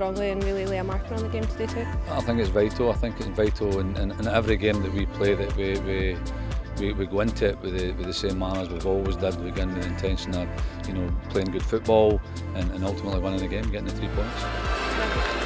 strongly and really lay a marker on the game today too. I think it's vital. I think it's vital in every game that we play that we go into it with the same manner as we've always did. We go in with the intention of, you know, playing good football and ultimately winning the game, getting the 3 points. Yeah.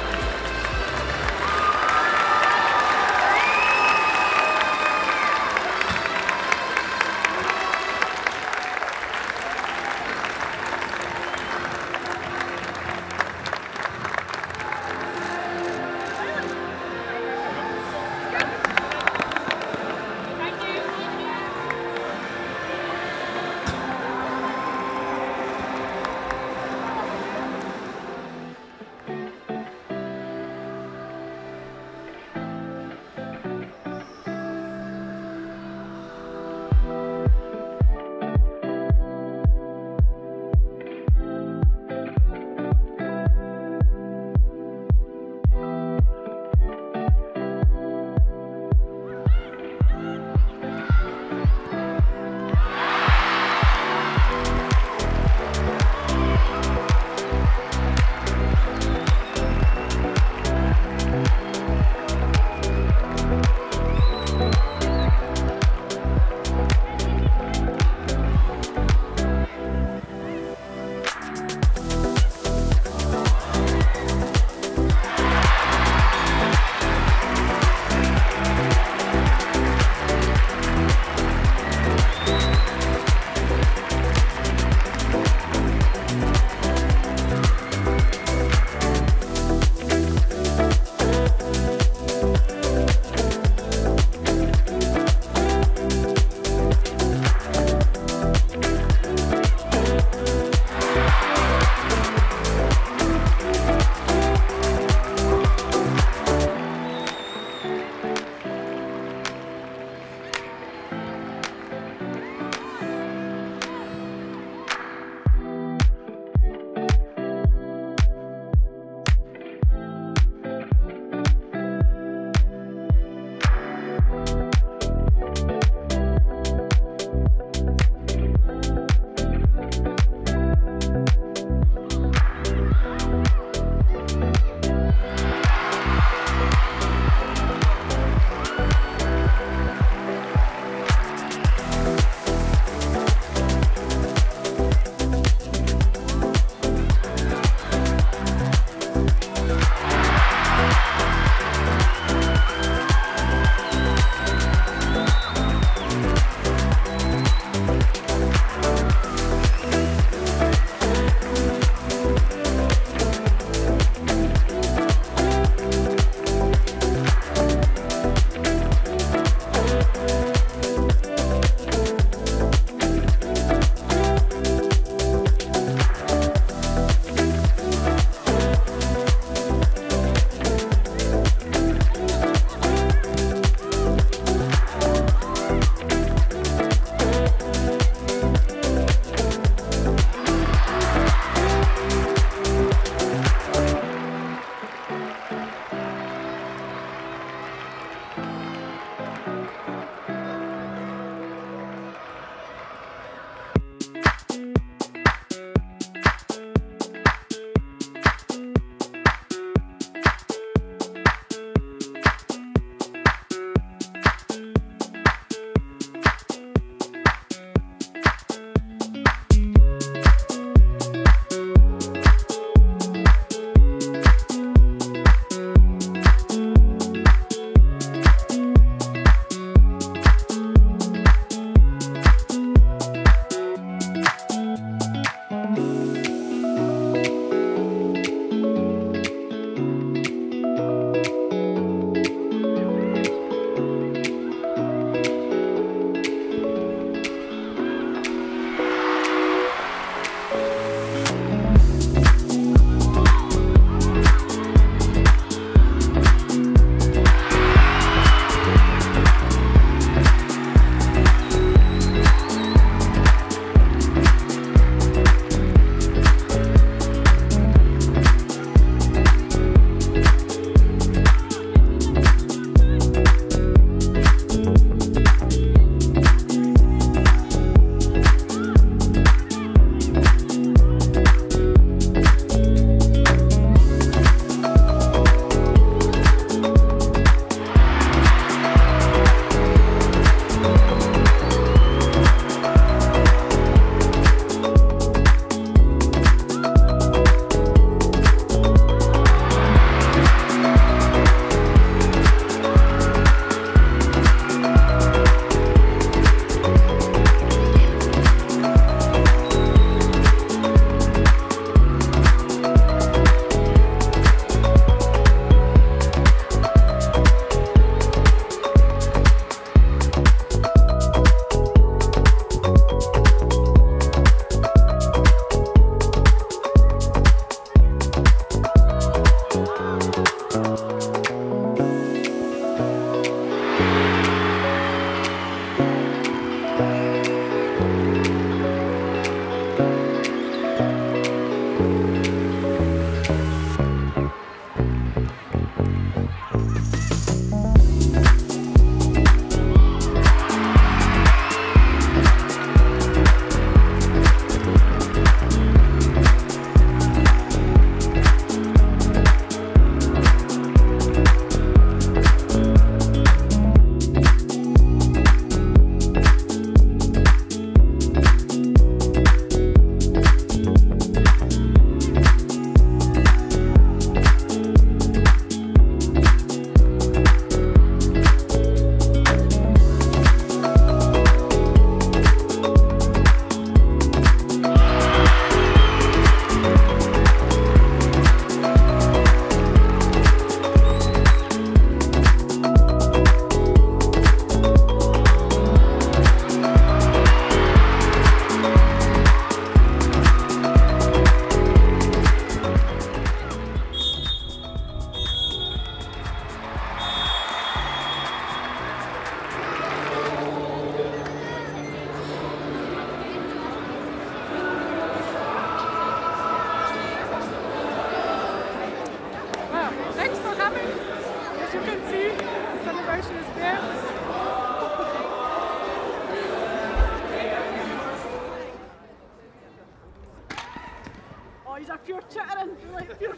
Pure chattering, like pure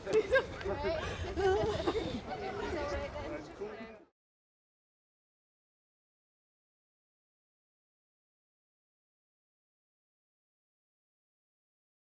freedom.